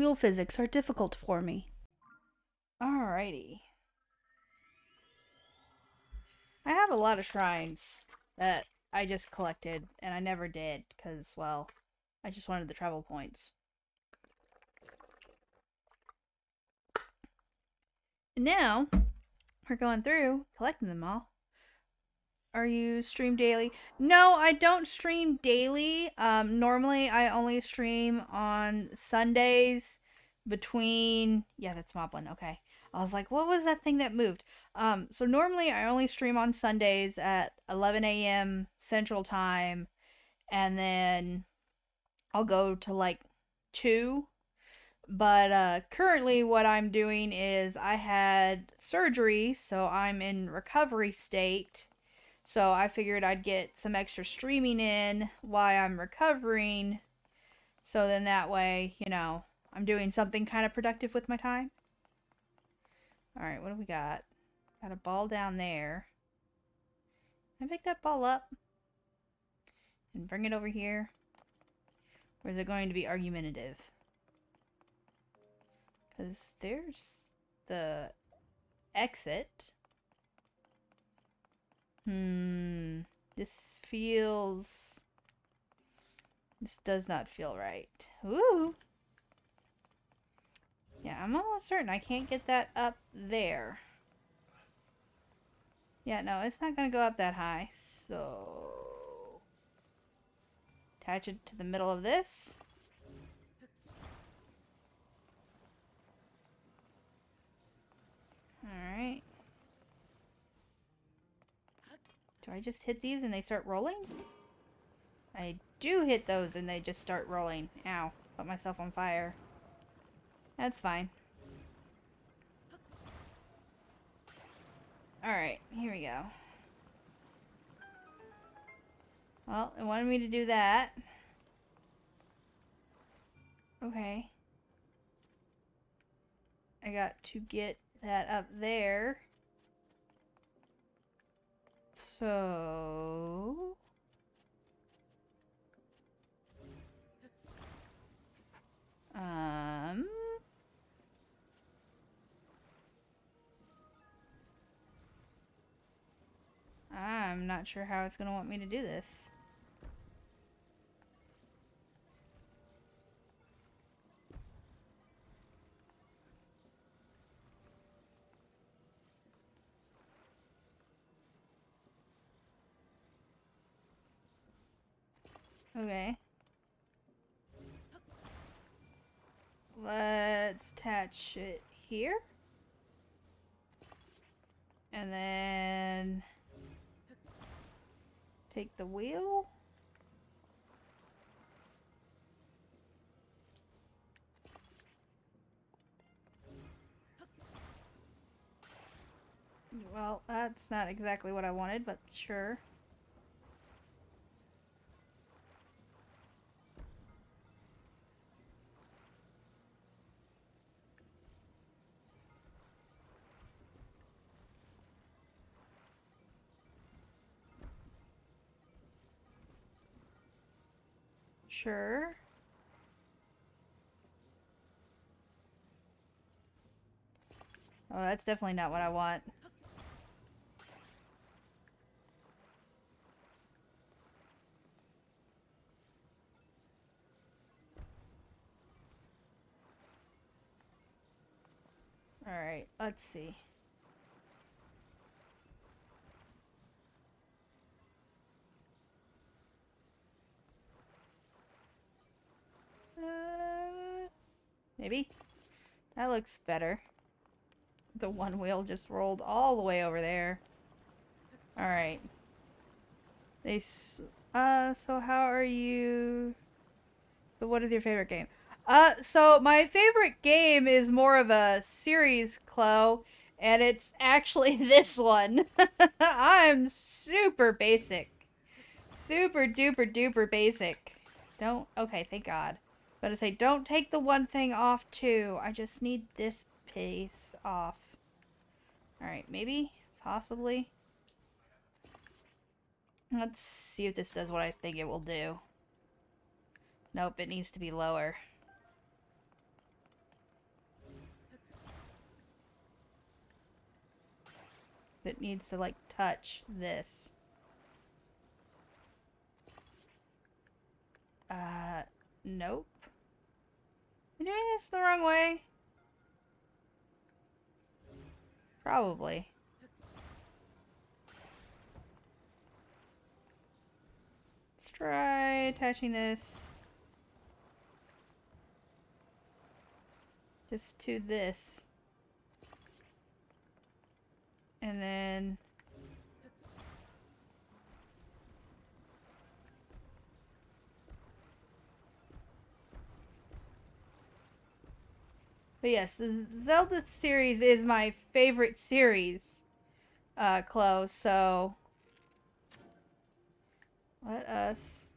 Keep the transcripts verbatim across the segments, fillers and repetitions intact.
Wheel physics are difficult for me. Alrighty. I have a lot of shrines that I just collected, and I never did, because, well, I just wanted the travel points. And now, we're going through, collecting them all. Are you stream daily? No, I don't stream daily. Um, normally, I only stream on Sundays between... Yeah, that's Moblin. Okay. I was like, what was that thing that moved? Um, so normally, I only stream on Sundays at eleven A M Central Time. And then I'll go to, like, two. But uh, currently, what I'm doing is I had surgery, so I'm in recovery state. So I figured I'd get some extra streaming in while I'm recovering. So then that way, you know, I'm doing something kind of productive with my time. Alright, what do we got? Got a ball down there. Can I pick that ball up? And bring it over here? Or is it going to be argumentative? Because there's the exit. Hmm, this feels... This does not feel right. Ooh! Yeah, I'm almost certain I can't get that up there. Yeah, no, it's not gonna go up that high, so... Attach it to the middle of this. Alright. Do I just hit these and they start rolling? I do hit those and they just start rolling. Ow. Put myself on fire. That's fine. Alright, here we go. Well, it wanted me to do that. Okay. I got to get that up there. So... Um... I'm not sure how it's going to want me to do this. Okay. Let's attach it here. And then take the wheel. Well, that's not exactly what I wanted, but sure. Sure. Oh, that's definitely not what I want. All right, let's see. Uh, maybe that looks better. The one wheel just rolled all the way over there. All right. They s uh. So how are you? So what is your favorite game? Uh. So my favorite game is more of a series, Chloe, and it's actually this one. I'm super basic, super duper duper basic. Don't. Okay. Thank God. But I say, don't take the one thing off, too. I just need this piece off. Alright, maybe? Possibly? Let's see if this does what I think it will do. Nope, it needs to be lower. that needs to, like, touch this. Uh, nope. Am I doing this the wrong way? Probably. Let's try touching this. Just to this. And then... But yes, the Zelda series is my favorite series, uh, Chloe, so... Let us...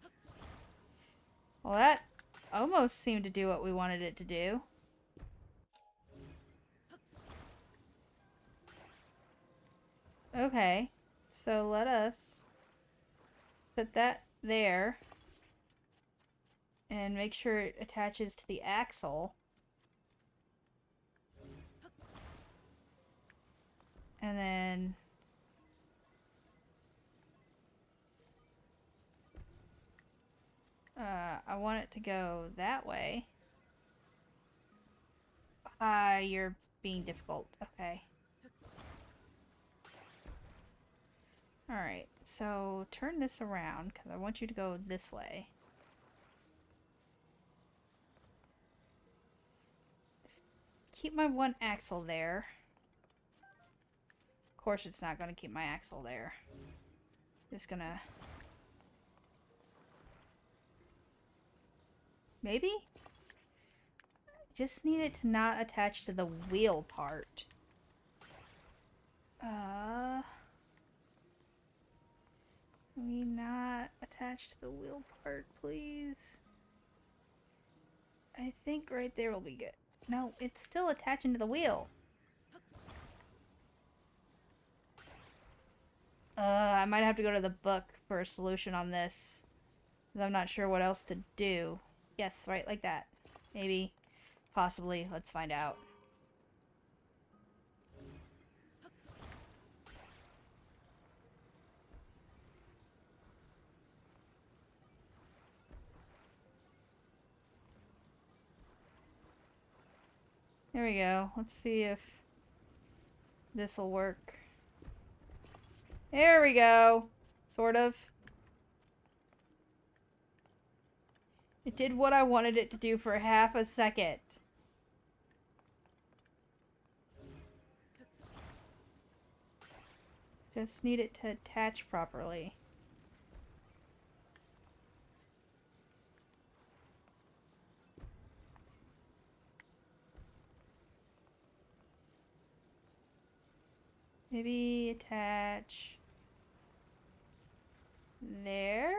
Well, that almost seemed to do what we wanted it to do. Okay, so let us set that there and make sure it attaches to the axle. And then uh, I want it to go that way. Ah, uh, you're being difficult. Okay. Alright, so turn this around, because I want you to go this way. Just keep my one axle there. Of course it's not going to keep my axle there. Just gonna... Maybe? I just need it to not attach to the wheel part. Uh... Can we not attach to the wheel part, please? I think right there will be good. No, it's still attaching to the wheel. Uh, I might have to go to the book for a solution on this, because I'm not sure what else to do. Yes, right, like that. Maybe. Possibly. Let's find out. There we go. Let's see if this will work. There we go. Sort of. It did what I wanted it to do for half a second. Just need it to attach properly. Maybe attach there?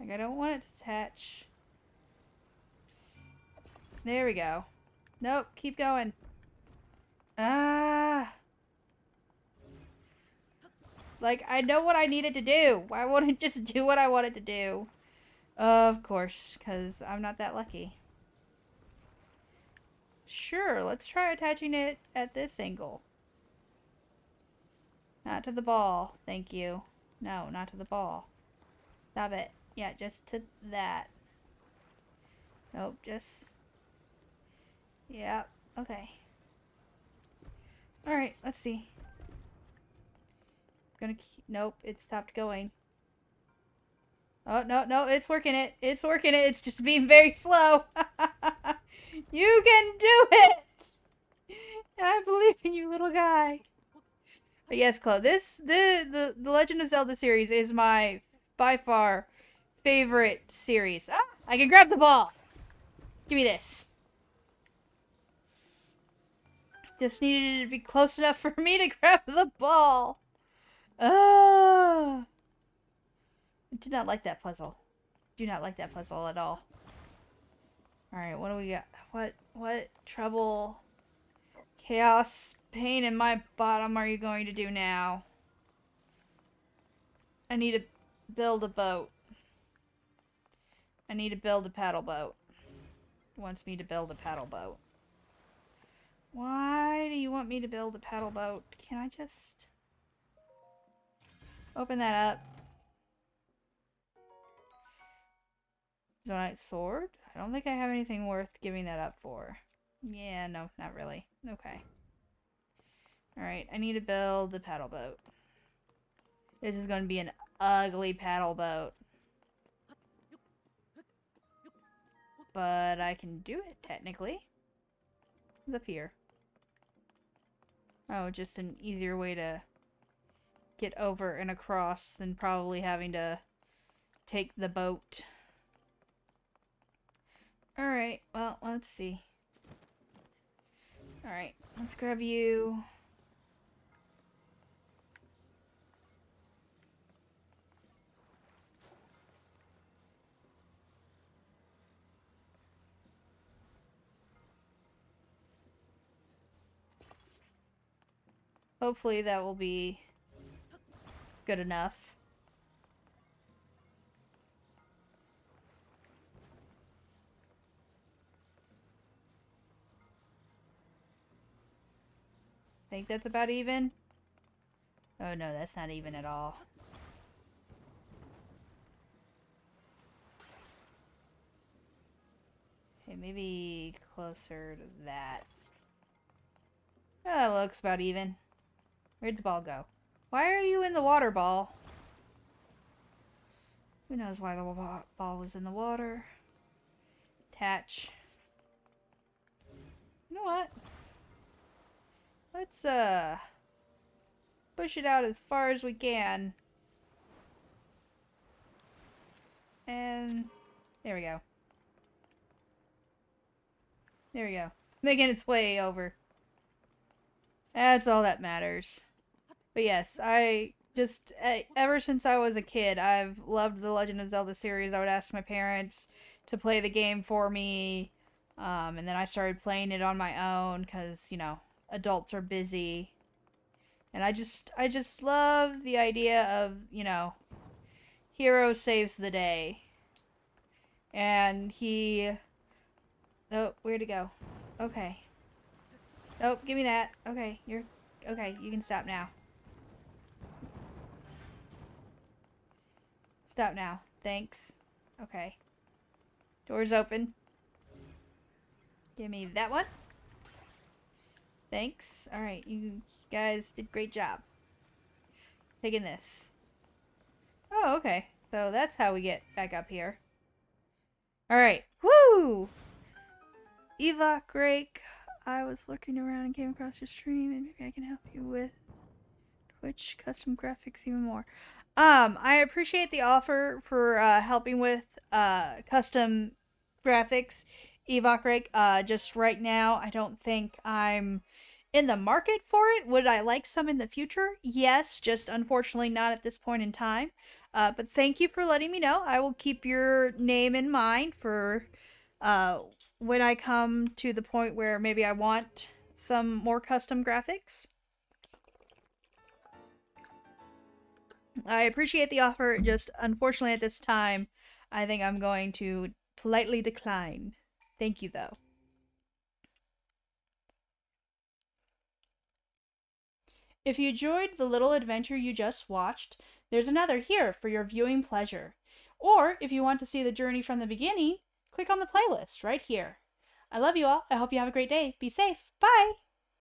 Like, I don't want it to attach. There we go. Nope, keep going. Ah! Like, I know what I needed to do. Why won't it just do what I wanted to do? Of course, because I'm not that lucky. Sure, let's try attaching it at this angle. Not to the ball, thank you. No, not to the ball. Stop it. Yeah, just to that. Nope, just... Yeah, okay. Alright, let's see. Gonna keep... Nope, it stopped going. Oh, no, no, it's working it. It's working it. It's just being very slow. You can do it! I believe in you, little guy. But yes, Chloe, this, the, the, the Legend of Zelda series is my, by far, favorite series. Ah! I can grab the ball! Give me this. Just needed it to be close enough for me to grab the ball. Ah! I did not like that puzzle. Do not like that puzzle at all. Alright, what do we got? What, what trouble, chaos, pain in my bottom are you going to do now? I need to build a boat. I need to build a paddle boat. It wants me to build a paddle boat. Why do you want me to build a paddle boat? Can I just open that up? Zonite sword? I don't think I have anything worth giving that up for. Yeah, no, not really. Okay. Alright, I need to build the paddle boat. This is going to be an ugly paddle boat. But I can do it, technically. It's up here. Oh, just an easier way to get over and across than probably having to take the boat. Alright, well, let's see. Alright, let's grab you. Hopefully that will be good enough. Think that's about even? Oh no, that's not even at all. Okay, maybe closer to that. Oh, that looks about even. Where'd the ball go? Why are you in the water, ball? Who knows why the ball was in the water? Attach. You know what? Let's, uh, push it out as far as we can. And there we go. There we go. It's making its way over. That's all that matters. But yes, I just, ever since I was a kid, I've loved the Legend of Zelda series. I would ask my parents to play the game for me, um, and then I started playing it on my own, because, you know, adults are busy. And I just, I just love the idea of, you know, hero saves the day. And he, oh, where'd it go? Okay. Oh, give me that. Okay, you're... Okay, you can stop now. Stop now. Thanks. Okay. Door's open. Give me that one. Thanks. Alright, you guys did a great job. Taking this. Oh, okay. So that's how we get back up here. Alright. Woo! Evokrake. I was looking around and came across your stream, and maybe I can help you with Twitch custom graphics even more. Um, I appreciate the offer for uh, helping with uh, custom graphics, Evokrake. Uh, just right now, I don't think I'm in the market for it. Would I like some in the future? Yes, just unfortunately not at this point in time. Uh, but thank you for letting me know. I will keep your name in mind for... Uh, when I come to the point where maybe I want some more custom graphics. I appreciate the offer, just unfortunately at this time, I think I'm going to politely decline. Thank you, though. If you enjoyed the little adventure you just watched, there's another here for your viewing pleasure. Or, if you want to see the journey from the beginning, click on the playlist right here. I love you all. I hope you have a great day. Be safe. Bye!